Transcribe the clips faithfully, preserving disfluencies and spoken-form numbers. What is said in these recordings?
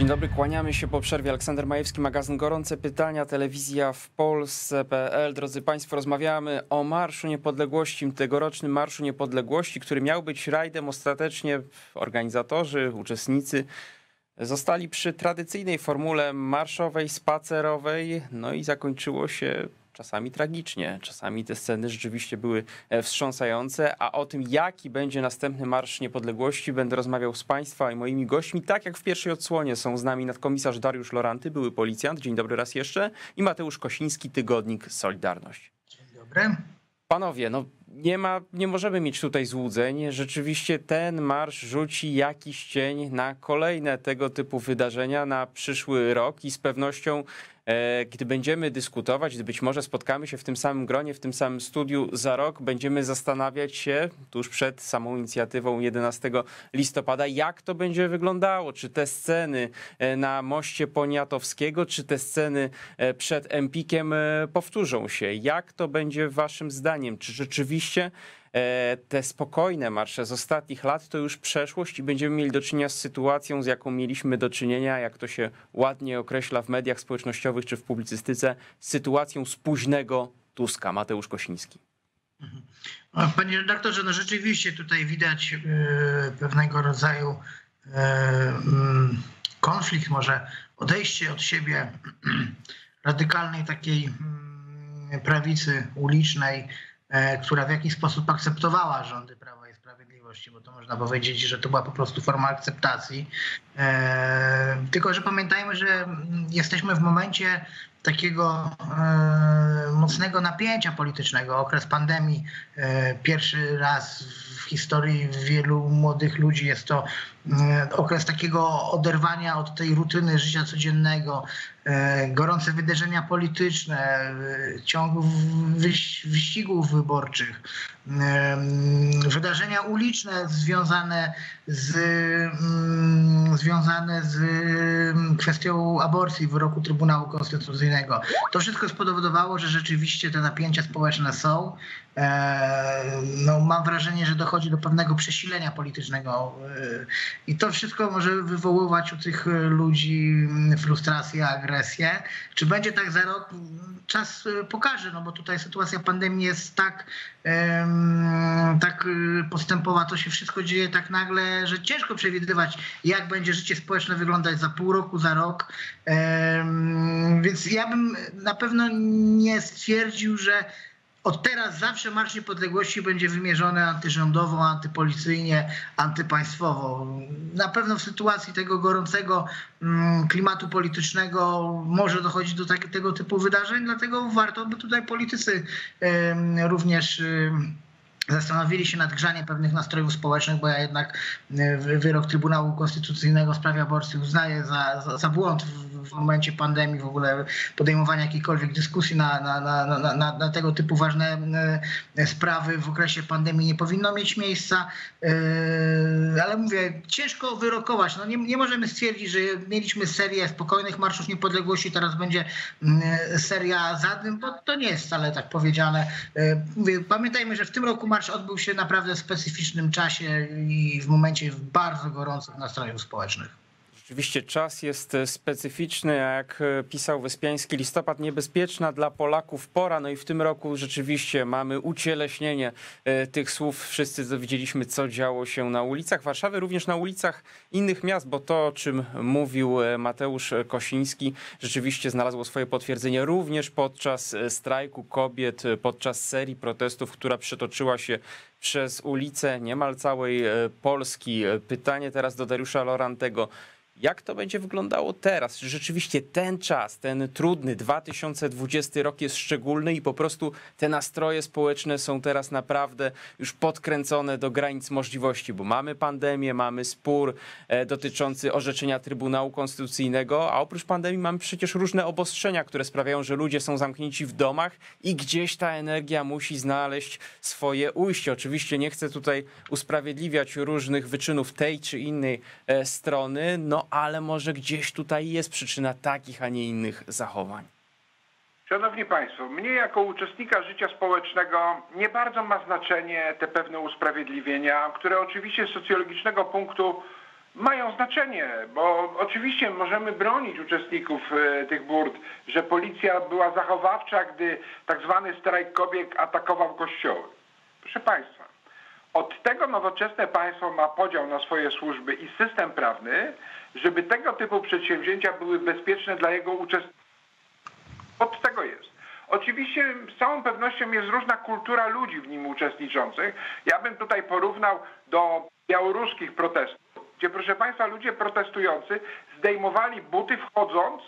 Dzień dobry, kłaniamy się po przerwie. Aleksander Majewski, magazyn Gorące Pytania, telewizja w Polsce.pl. Drodzy Państwo, rozmawiamy o Marszu Niepodległości, tegorocznym Marszu Niepodległości, który miał być rajdem. Ostatecznie organizatorzy, uczestnicy zostali przy tradycyjnej formule marszowej, spacerowej, no i zakończyło się czasami tragicznie. Czasami te sceny rzeczywiście były wstrząsające, a o tym, jaki będzie następny Marsz Niepodległości, będę rozmawiał z Państwa i moimi gośćmi. Tak jak w pierwszej odsłonie są z nami nadkomisarz Dariusz Loranty, były policjant, dzień dobry raz jeszcze, i Mateusz Kosiński, tygodnik Solidarność. Dzień dobry. Panowie, no nie ma, nie możemy mieć tutaj złudzeń. Rzeczywiście ten marsz rzuci jakiś cień na kolejne tego typu wydarzenia na przyszły rok i z pewnością, e, gdy będziemy dyskutować, gdy być może spotkamy się w tym samym gronie, w tym samym studiu za rok, będziemy zastanawiać się tuż przed samą inicjatywą jedenastego listopada, jak to będzie wyglądało. Czy te sceny na moście Poniatowskiego, czy te sceny przed Empikiem powtórzą się? Jak to będzie waszym zdaniem? Czy rzeczywiście te spokojne marsze z ostatnich lat to już przeszłość i będziemy mieli do czynienia z sytuacją, z jaką mieliśmy do czynienia, jak to się ładnie określa w mediach społecznościowych czy w publicystyce, z sytuacją z późnego Tuska? Mateusz Kosiński. Panie redaktorze, no rzeczywiście tutaj widać pewnego rodzaju konflikt, może odejście od siebie radykalnej takiej prawicy ulicznej, która w jakiś sposób akceptowała rządy Prawa i Sprawiedliwości, bo to można powiedzieć, że to była po prostu forma akceptacji. E, tylko że pamiętajmy, że jesteśmy w momencie takiego e, mocnego napięcia politycznego. Okres pandemii, e, pierwszy raz w historii wielu młodych ludzi jest to e, okres takiego oderwania od tej rutyny życia codziennego, e, gorące wydarzenia polityczne, e, ciąg wyś, wyścigów wyborczych, e, wydarzenia uliczne związane z, mm, związane z kwestią aborcji, wyroku Trybunału Konstytucyjnego. To wszystko spowodowało, że rzeczywiście te napięcia społeczne są. No, mam wrażenie, że dochodzi do pewnego przesilenia politycznego i to wszystko może wywoływać u tych ludzi frustrację, agresję. Czy będzie tak za rok? Czas pokaże, no bo tutaj sytuacja pandemii jest tak, tak postępowa, to się wszystko dzieje tak nagle, że ciężko przewidywać, jak będzie życie społeczne wyglądać za pół roku, za rok. Więc ja bym na pewno nie stwierdził, że od teraz zawsze Marsz Niepodległości będzie wymierzony antyrządowo, antypolicyjnie, antypaństwowo. Na pewno w sytuacji tego gorącego klimatu politycznego może dochodzić do tak, tego typu wydarzeń, dlatego warto by tutaj politycy y, również... Y, zastanowili się nad grzaniem pewnych nastrojów społecznych, bo ja jednak wyrok Trybunału Konstytucyjnego w sprawie aborcji uznaję za, za, za błąd w, w momencie pandemii, w ogóle podejmowania jakiejkolwiek dyskusji na, na, na, na, na, na tego typu ważne sprawy w okresie pandemii nie powinno mieć miejsca, ale mówię, ciężko wyrokować. No nie, nie możemy stwierdzić, że mieliśmy serię spokojnych marszów niepodległości, teraz będzie seria za tym, bo to nie jest wcale tak powiedziane. Mówię, pamiętajmy, że w tym roku marsz odbył się naprawdę w specyficznym czasie i w momencie bardzo gorących nastrojów społecznych. Oczywiście czas jest specyficzny, jak pisał Wyspiański, listopad niebezpieczna dla Polaków pora, no i w tym roku rzeczywiście mamy ucieleśnienie tych słów. Wszyscy dowiedzieliśmy, co działo się na ulicach Warszawy, również na ulicach innych miast, bo to, o czym mówił Mateusz Kosiński, rzeczywiście znalazło swoje potwierdzenie również podczas strajku kobiet, podczas serii protestów, która przetoczyła się przez ulice niemal całej Polski. Pytanie teraz do Dariusza Lorantego. Jak to będzie wyglądało teraz? Czy rzeczywiście ten czas, ten trudny dwa tysiące dwudziesty rok jest szczególny i po prostu te nastroje społeczne są teraz naprawdę już podkręcone do granic możliwości, bo mamy pandemię, mamy spór dotyczący orzeczenia Trybunału Konstytucyjnego, a oprócz pandemii mamy przecież różne obostrzenia, które sprawiają, że ludzie są zamknięci w domach i gdzieś ta energia musi znaleźć swoje ujście. Oczywiście nie chcę tutaj usprawiedliwiać różnych wyczynów tej czy innej strony, no ale może gdzieś tutaj jest przyczyna takich, a nie innych zachowań. Szanowni Państwo, mnie jako uczestnika życia społecznego nie bardzo ma znaczenie te pewne usprawiedliwienia, które oczywiście z socjologicznego punktu mają znaczenie, bo oczywiście możemy bronić uczestników tych burd, że policja była zachowawcza, gdy tak zwany strajk kobiet atakował kościoły. Proszę Państwa, od tego nowoczesne państwo ma podział na swoje służby i system prawny, żeby tego typu przedsięwzięcia były bezpieczne dla jego uczestników. Od tego jest. Oczywiście z całą pewnością jest różna kultura ludzi w nim uczestniczących. Ja bym tutaj porównał do białoruskich protestów, gdzie, proszę Państwa, ludzie protestujący zdejmowali buty wchodząc,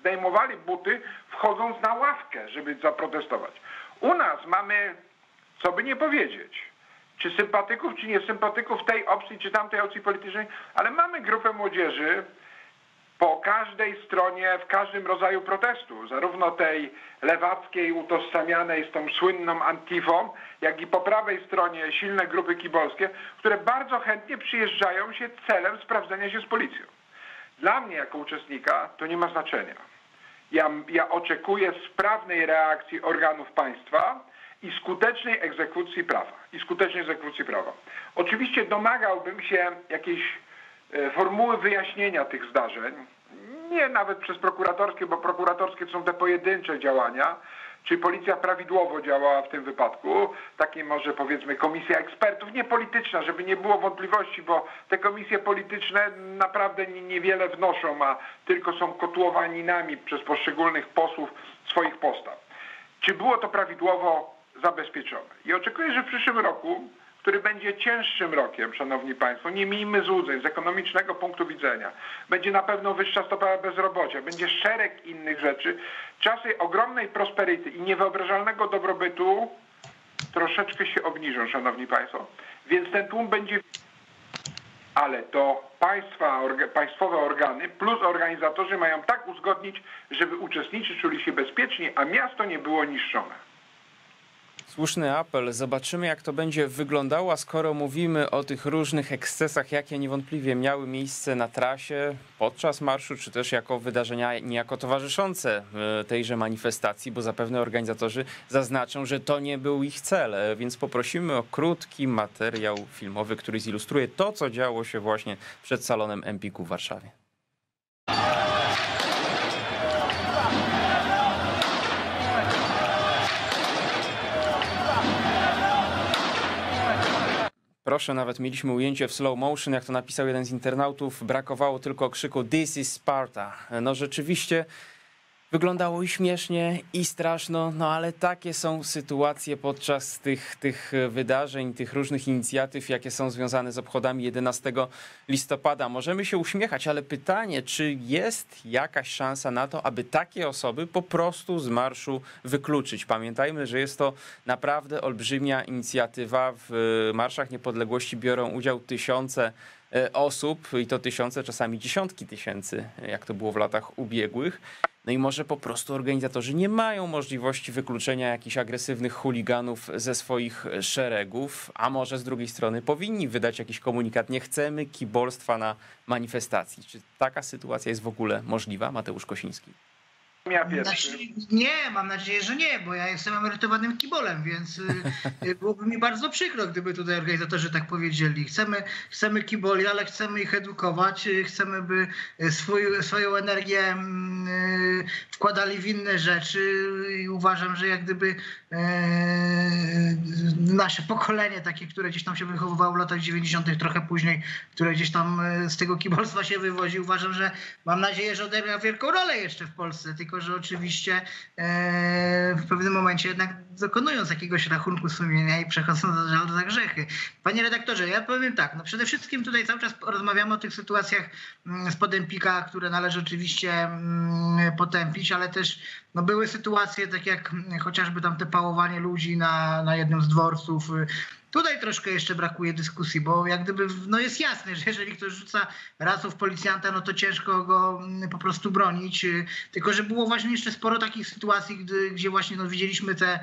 zdejmowali buty wchodząc na ławkę, żeby zaprotestować. U nas mamy, co by nie powiedzieć, czy sympatyków, czy nie sympatyków tej opcji, czy tamtej opcji politycznej, ale mamy grupę młodzieży po każdej stronie, w każdym rodzaju protestu, zarówno tej lewackiej, utożsamianej z tą słynną Antifą, jak i po prawej stronie silne grupy kibolskie, które bardzo chętnie przyjeżdżają się celem sprawdzenia się z policją. Dla mnie jako uczestnika to nie ma znaczenia. Ja, ja oczekuję sprawnej reakcji organów państwa i skutecznej egzekucji prawa. I skutecznej egzekucji prawa. Oczywiście domagałbym się jakiejś formuły wyjaśnienia tych zdarzeń, nie nawet przez prokuratorskie, bo prokuratorskie to są te pojedyncze działania, czy policja prawidłowo działała w tym wypadku, takie może powiedzmy komisja ekspertów, nie polityczna, żeby nie było wątpliwości, bo te komisje polityczne naprawdę niewiele wnoszą, a tylko są kotłowaninami przez poszczególnych posłów swoich postaw. Czy było to prawidłowo zabezpieczone? I oczekuję, że w przyszłym roku, który będzie cięższym rokiem, szanowni państwo, nie miejmy złudzeń, z ekonomicznego punktu widzenia. Będzie na pewno wyższa stopa bezrobocia, będzie szereg innych rzeczy. Czasy ogromnej prosperity i niewyobrażalnego dobrobytu troszeczkę się obniżą, szanowni państwo. Więc ten tłum będzie... Ale to państwa, orga, państwowe organy plus organizatorzy mają tak uzgodnić, żeby uczestnicy czuli się bezpiecznie, a miasto nie było niszczone. Słuszny apel. Zobaczymy, jak to będzie wyglądało, a skoro mówimy o tych różnych ekscesach, jakie niewątpliwie miały miejsce na trasie podczas marszu, czy też jako wydarzenia niejako towarzyszące tejże manifestacji, bo zapewne organizatorzy zaznaczą, że to nie był ich cel, więc poprosimy o krótki materiał filmowy, który zilustruje to, co działo się właśnie przed salonem Empiku w Warszawie. Proszę, nawet mieliśmy ujęcie w slow motion, jak to napisał jeden z internautów, brakowało tylko krzyku "This is Sparta". No rzeczywiście wyglądało i śmiesznie, i straszno, no ale takie są sytuacje podczas tych, tych wydarzeń, tych różnych inicjatyw, jakie są związane z obchodami jedenastego listopada. Możemy się uśmiechać, ale pytanie, czy jest jakaś szansa na to, aby takie osoby po prostu z marszu wykluczyć? Pamiętajmy, że jest to naprawdę olbrzymia inicjatywa. W marszach niepodległości biorą udział tysiące osób i to tysiące, czasami dziesiątki tysięcy, jak to było w latach ubiegłych. No i może po prostu organizatorzy nie mają możliwości wykluczenia jakichś agresywnych chuliganów ze swoich szeregów, a może z drugiej strony powinni wydać jakiś komunikat: nie chcemy kibolstwa na manifestacji. Czy taka sytuacja jest w ogóle możliwa? Mateusz Kosiński. Ja nie, mam nadzieję, że nie, bo ja jestem emerytowanym kibolem, więc byłoby mi bardzo przykro, gdyby tutaj organizatorzy tak powiedzieli. Chcemy, chcemy kiboli, ale chcemy ich edukować, chcemy, by swój, swoją energię wkładali w inne rzeczy i uważam, że jak gdyby nasze pokolenie takie, które gdzieś tam się wychowywało w latach dziewięćdziesiątych, trochę później, które gdzieś tam z tego kibolstwa się wywodzi, uważam, że mam nadzieję, że odegra wielką rolę jeszcze w Polsce, tylko że oczywiście w pewnym momencie jednak dokonując jakiegoś rachunku sumienia i przechodząc za grzechy. Panie redaktorze, ja powiem tak, no przede wszystkim tutaj cały czas rozmawiamy o tych sytuacjach spod Empika, które należy oczywiście potępić, ale też no były sytuacje, tak jak chociażby tam te pałowanie ludzi na, na jednym z dworców. Tutaj troszkę jeszcze brakuje dyskusji, bo jak gdyby no jest jasne, że jeżeli ktoś rzuca racą w policjanta, no to ciężko go po prostu bronić. Tylko że było właśnie jeszcze sporo takich sytuacji, gdy, gdzie właśnie no, widzieliśmy te,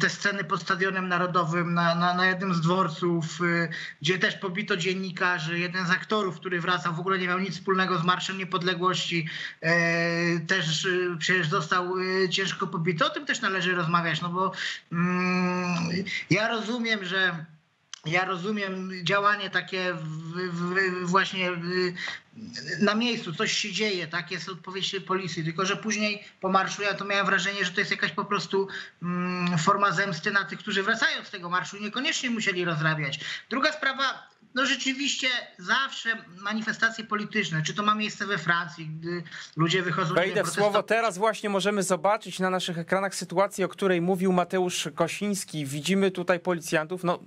te sceny pod Stadionem Narodowym, na, na, na jednym z dworców, gdzie też pobito dziennikarzy. Jeden z aktorów, który wracał, w ogóle nie miał nic wspólnego z Marszem Niepodległości, też przecież został ciężko pobity. O tym też należy rozmawiać, no bo mm, ja rozumiem, że Ja rozumiem działanie takie w, w, właśnie na miejscu, coś się dzieje, tak? Jest odpowiedź policji, tylko że później po marszu ja to miałem wrażenie, że to jest jakaś po prostu mm, forma zemsty na tych, którzy wracają z tego marszu i niekoniecznie musieli rozrabiać. Druga sprawa, no rzeczywiście zawsze manifestacje polityczne, czy to ma miejsce we Francji, gdy ludzie wychodzą... Wejdę w słowo, teraz właśnie możemy zobaczyć na naszych ekranach sytuację, o której mówił Mateusz Kosiński. Widzimy tutaj policjantów, no...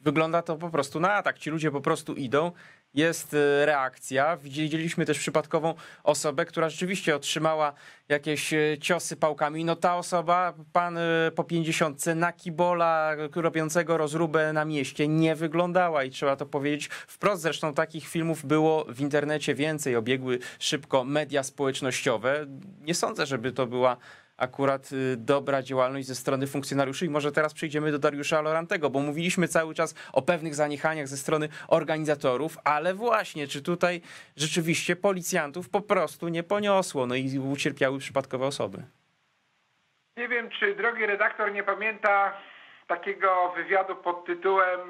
Wygląda to po prostu na atak. Ci ludzie po prostu idą. Jest reakcja. Widzieliśmy też przypadkową osobę, która rzeczywiście otrzymała jakieś ciosy pałkami. No ta osoba, pan po pięćdziesiątce, na kibola robiącego rozróbę na mieście nie wyglądała i trzeba to powiedzieć wprost. Zresztą takich filmów było w internecie więcej. Obiegły szybko media społecznościowe. Nie sądzę, żeby to była akurat dobra działalność ze strony funkcjonariuszy. I może teraz przejdziemy do Dariusza Lorantego, bo mówiliśmy cały czas o pewnych zaniechaniach ze strony organizatorów, ale właśnie, czy tutaj rzeczywiście policjantów po prostu nie poniosło, no i ucierpiały przypadkowe osoby? Nie wiem, czy drogi redaktor nie pamięta takiego wywiadu pod tytułem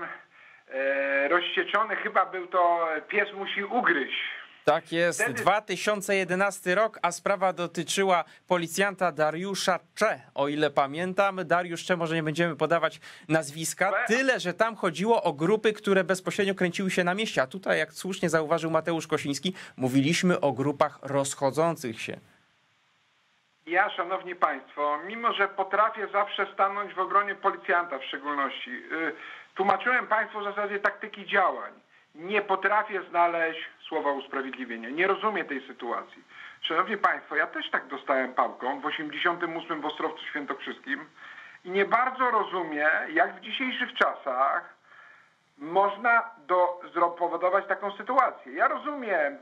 e, rozścieczony, chyba był to pies musi ugryźć. Tak jest, dwa tysiące jedenasty rok, a sprawa dotyczyła policjanta Dariusza Cze, o ile pamiętam. Dariusz Cze, może nie będziemy podawać nazwiska, tyle że tam chodziło o grupy, które bezpośrednio kręciły się na mieście, a tutaj, jak słusznie zauważył Mateusz Kosiński, mówiliśmy o grupach rozchodzących się. Ja, szanowni państwo, mimo że potrafię zawsze stanąć w obronie policjanta w szczególności, tłumaczyłem państwu w zasadzie taktyki działań. Nie potrafię znaleźć słowa usprawiedliwienia. Nie rozumiem tej sytuacji. Szanowni państwo, ja też tak dostałem pałką w osiemdziesiątym ósmym w Ostrowcu Świętokrzyskim i nie bardzo rozumiem, jak w dzisiejszych czasach można do, spowodować taką sytuację. Ja rozumiem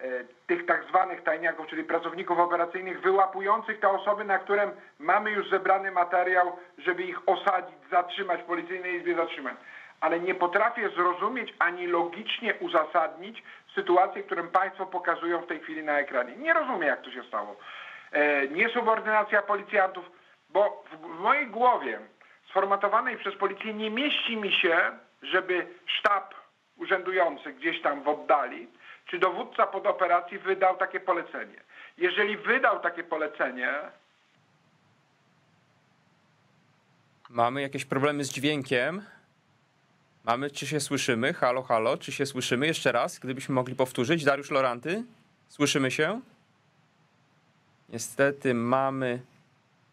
e, tych tak zwanych tajniaków, czyli pracowników operacyjnych wyłapujących te osoby, na którym mamy już zebrany materiał, żeby ich osadzić, zatrzymać w policyjnej izbie zatrzymań. Ale nie potrafię zrozumieć ani logicznie uzasadnić sytuację, którą państwo pokazują w tej chwili na ekranie. Nie rozumiem, jak to się stało. E, niesubordynacja policjantów, bo w, w mojej głowie sformatowanej przez policję nie mieści mi się, żeby sztab urzędujący gdzieś tam w oddali, czy dowódca podoperacji wydał takie polecenie. Jeżeli wydał takie polecenie... Mamy jakieś problemy z dźwiękiem. Mamy, czy się słyszymy? Halo, halo, czy się słyszymy? Jeszcze raz, gdybyśmy mogli powtórzyć. Dariusz Loranty, słyszymy się? Niestety mamy,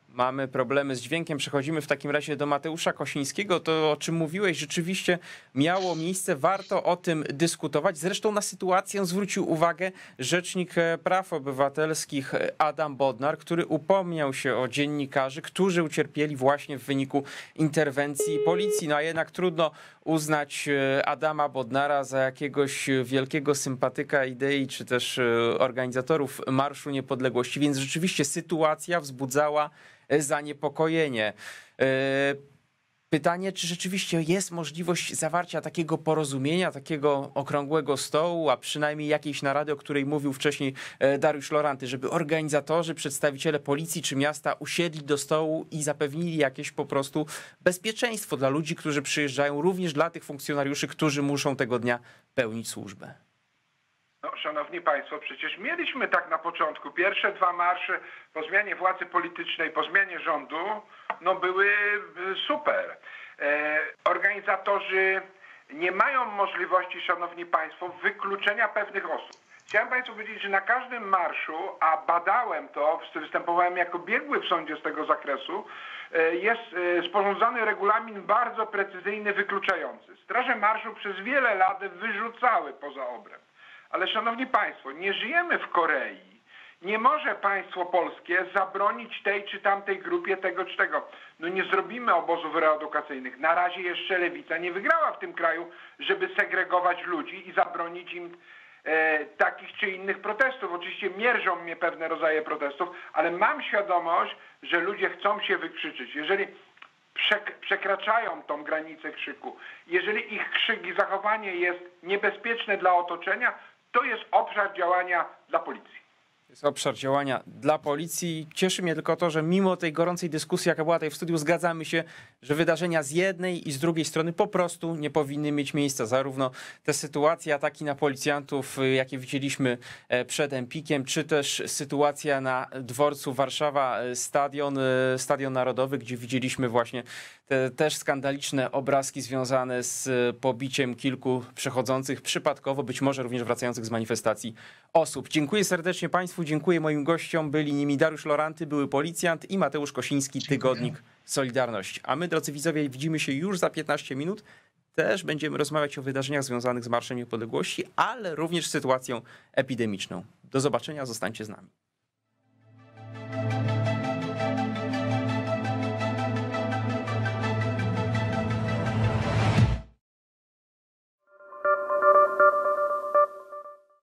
mamy problemy z dźwiękiem. Przechodzimy w takim razie do Mateusza Kosińskiego. To, o czym mówiłeś, rzeczywiście miało miejsce. Warto o tym dyskutować. Zresztą na sytuację zwrócił uwagę rzecznik praw obywatelskich Adam Bodnar, który upomniał się o dziennikarzy, którzy ucierpieli właśnie w wyniku interwencji policji. No a jednak trudno uznać Adama Bodnara za jakiegoś wielkiego sympatyka idei czy też organizatorów Marszu Niepodległości, więc rzeczywiście sytuacja wzbudzała zaniepokojenie. Pytanie, czy rzeczywiście jest możliwość zawarcia takiego porozumienia, takiego okrągłego stołu, a przynajmniej jakiejś narady, o której mówił wcześniej Dariusz Loranty, żeby organizatorzy, przedstawiciele policji czy miasta usiedli do stołu i zapewnili jakieś po prostu bezpieczeństwo dla ludzi, którzy przyjeżdżają, również dla tych funkcjonariuszy, którzy muszą tego dnia pełnić służbę. No, szanowni państwo, przecież mieliśmy tak na początku. Pierwsze dwa marsze po zmianie władzy politycznej, po zmianie rządu, no były super. E, organizatorzy nie mają możliwości, szanowni państwo, wykluczenia pewnych osób. Chciałem państwu powiedzieć, że na każdym marszu, a badałem to, występowałem jako biegły w sądzie z tego zakresu, jest sporządzany regulamin bardzo precyzyjny, wykluczający. Straże marszu przez wiele lat wyrzucały poza obręb. Ale szanowni państwo, nie żyjemy w Korei. Nie może państwo polskie zabronić tej czy tamtej grupie tego czy tego. No nie zrobimy obozów reedukacyjnych. Na razie jeszcze lewica nie wygrała w tym kraju, żeby segregować ludzi i zabronić im e, takich czy innych protestów. Oczywiście mierzą mnie pewne rodzaje protestów, ale mam świadomość, że ludzie chcą się wykrzyczeć. Jeżeli przekraczają tą granicę krzyku, jeżeli ich krzyk i zachowanie jest niebezpieczne dla otoczenia, to jest obszar działania dla policji. jest obszar działania dla policji. Cieszy mnie tylko to, że mimo tej gorącej dyskusji, jaka była tutaj w studiu, zgadzamy się, że wydarzenia z jednej i z drugiej strony po prostu nie powinny mieć miejsca. Zarówno te sytuacje, ataki na policjantów, jakie widzieliśmy przed Empikiem, czy też sytuacja na dworcu Warszawa, stadion, stadion Narodowy, gdzie widzieliśmy właśnie te też skandaliczne obrazki związane z pobiciem kilku przechodzących przypadkowo, być może również wracających z manifestacji osób. Dziękuję serdecznie Państwu, dziękuję moim gościom. Byli nimi Dariusz Loranty, były policjant, i Mateusz Kosiński, tygodnik Solidarność. A my, drodzy widzowie, widzimy się już za piętnaście minut. Też będziemy rozmawiać o wydarzeniach związanych z Marszem Niepodległości, ale również z sytuacją epidemiczną. Do zobaczenia, zostańcie z nami.